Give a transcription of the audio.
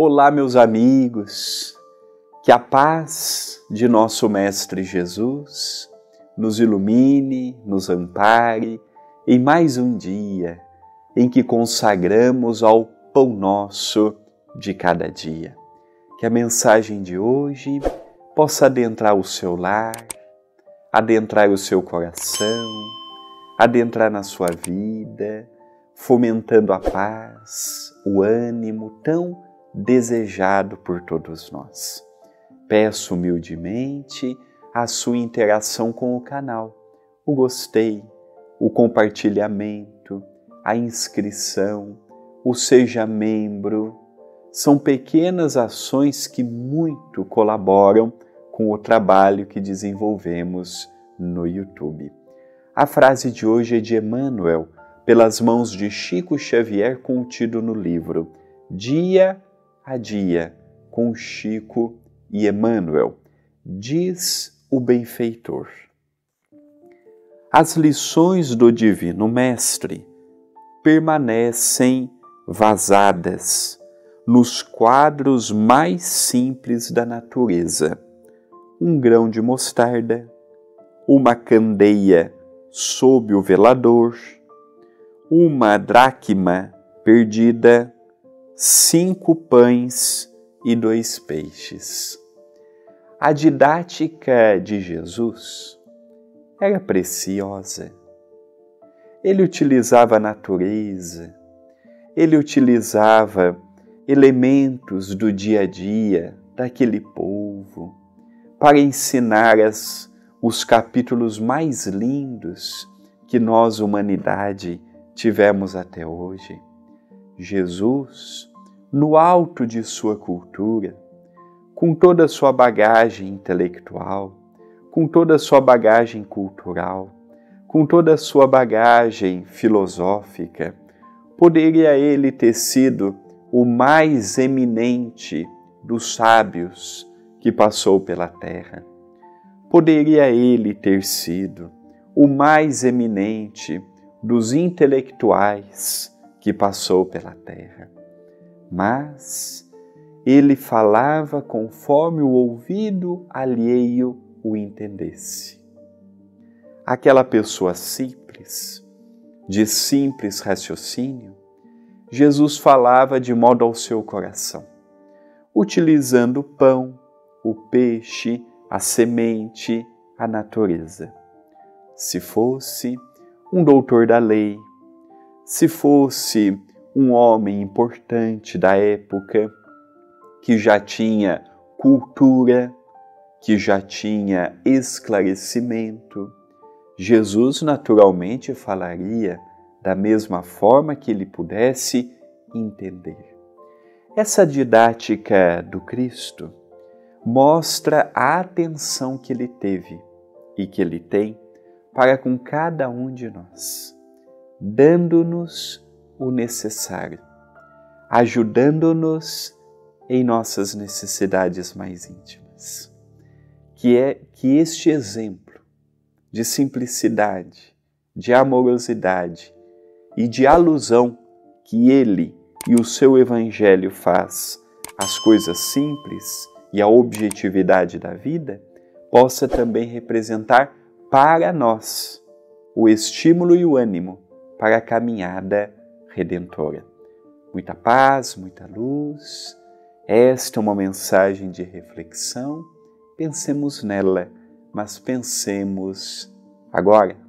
Olá, meus amigos, que a paz de nosso Mestre Jesus nos ilumine, nos ampare em mais um dia em que consagramos ao Pão Nosso de cada dia. Que a mensagem de hoje possa adentrar o seu lar, adentrar o seu coração, adentrar na sua vida, fomentando a paz, o ânimo tão desejado por todos nós. Peço humildemente a sua interação com o canal, o gostei, o compartilhamento, a inscrição, o seja membro. São pequenas ações que muito colaboram com o trabalho que desenvolvemos no YouTube. A frase de hoje é de Emmanuel, pelas mãos de Chico Xavier, contido no livro Dia a Dia, com Chico e Emmanuel. Diz o benfeitor: as lições do Divino Mestre permanecem vazadas nos quadros mais simples da natureza. Um grão de mostarda, uma candeia sob o velador, uma dracma perdida, 5 pães e 2 peixes. A didática de Jesus era preciosa. Ele utilizava a natureza, ele utilizava elementos do dia a dia daquele povo para ensinar os capítulos mais lindos que nós, humanidade, tivemos até hoje. Jesus, no alto de sua cultura, com toda a sua bagagem intelectual, com toda a sua bagagem cultural, com toda a sua bagagem filosófica, poderia ele ter sido o mais eminente dos sábios que passou pela terra. Poderia ele ter sido o mais eminente dos intelectuais que passou pela terra. Mas ele falava conforme o ouvido alheio o entendesse. Aquela pessoa simples, de simples raciocínio, Jesus falava de modo ao seu coração, utilizando o pão, o peixe, a semente, a natureza. Se fosse um doutor da lei, se fosse um homem importante da época, que já tinha cultura, que já tinha esclarecimento, Jesus naturalmente falaria da mesma forma que ele pudesse entender. Essa didática do Cristo mostra a atenção que ele teve e que ele tem para com cada um de nós, dando-nos o necessário, ajudando-nos em nossas necessidades mais íntimas. Que este exemplo de simplicidade, de amorosidade e de alusão que ele e o seu evangelho faz às coisas simples e à objetividade da vida, possa também representar para nós o estímulo e o ânimo para a caminhada redentora. Muita paz, muita luz. Esta é uma mensagem de reflexão. Pensemos nela, mas pensemos agora.